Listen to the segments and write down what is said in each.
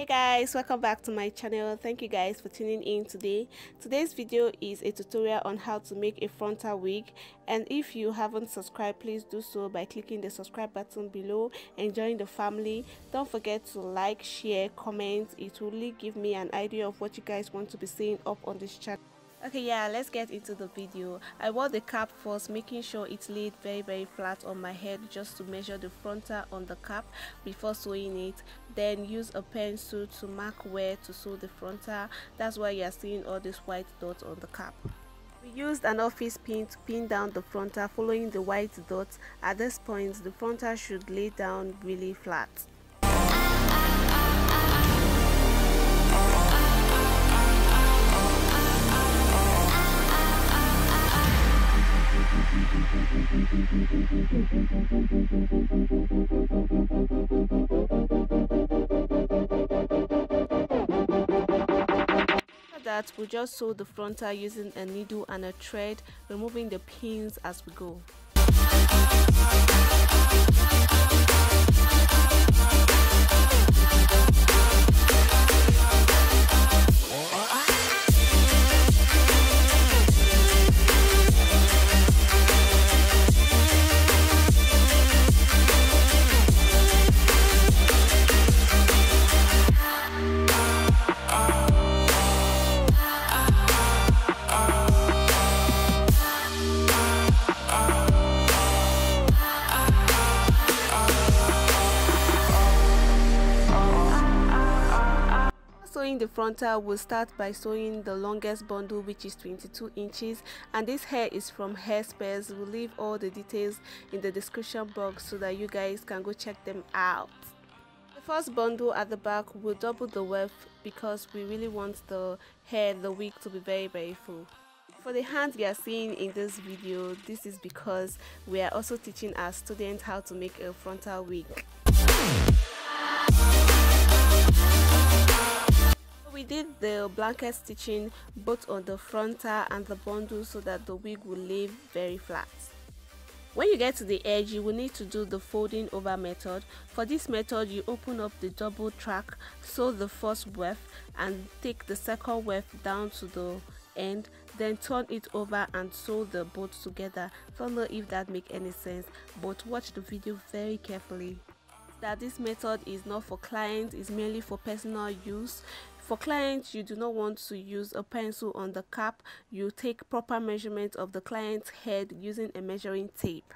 Hey guys, welcome back to my channel. Thank you guys for tuning in today. Today's video is a tutorial on how to make a frontal wig, and if you haven't subscribed, please do so by clicking the subscribe button below and join the family. Don't forget to like, share, comment. It will really give me an idea of what you guys want to be seeing up on this channel. Okay, yeah, let's get into the video. I wore the cap first, making sure it laid very flat on my head just to measure the frontal on the cap before sewing it. Then use a pencil to mark where to sew the frontal. That's why you're seeing all these white dots on the cap. We used an office pin to pin down the frontal following the white dots. At this point, the frontal should lay down really flat. That we just sew the frontal using a needle and a thread, removing the pins as we go. Sewing the frontal, we'll start by sewing the longest bundle, which is 22 inches, and this hair is from Hairspells. We'll leave all the details in the description box so that you guys can go check them out. The first bundle at the back, we'll double the weft because we really want the hair, the wig, to be very full. For the hand you are seeing in this video, this is because we are also teaching our students how to make a frontal wig. We did the blanket stitching both on the frontal and the bundle so that the wig will lay very flat. When you get to the edge, you will need to do the folding over method. For this method, you open up the double track, sew the first weft and take the second weft down to the end, then turn it over and sew the both together. Don't know if that makes any sense, but watch the video very carefully. That this method is not for clients, it's merely for personal use. For clients, you do not want to use a pencil on the cap. You take proper measurement of the client's head using a measuring tape.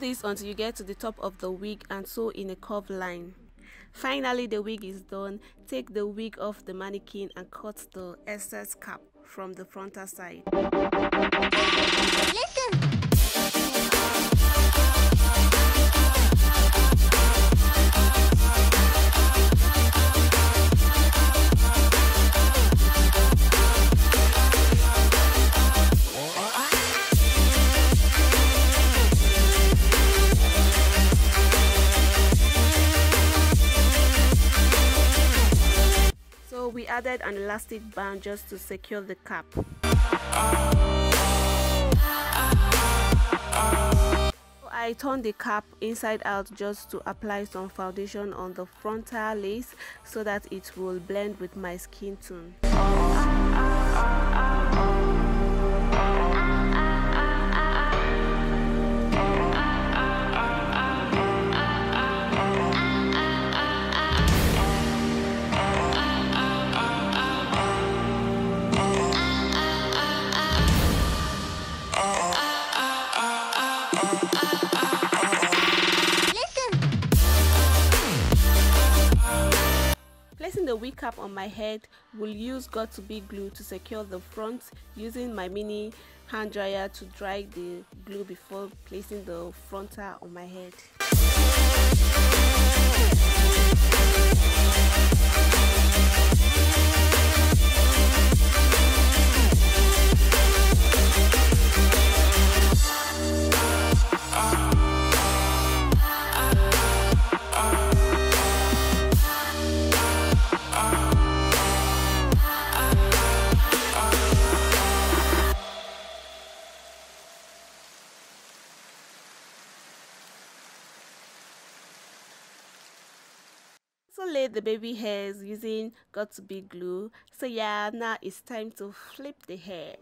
This until you get to the top of the wig and sew in a curved line. Finally, the wig is done. Take the wig off the mannequin and cut the excess cap from the frontal side. Listen. We added an elastic band just to secure the cap. So I turned the cap inside out just to apply some foundation on the frontal lace so that it will blend with my skin tone. cap on my head, will use got to be glue to secure the front using my mini hand dryer to dry the glue before placing the frontal on my head. Laid the baby hairs using got to be glue. So yeah, now it's time to flip the hair.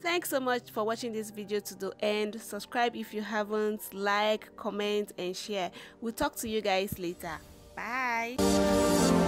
Thanks so much for watching this video to the end. Subscribe if you haven't, like, comment and share. We'll talk to you guys later. Bye.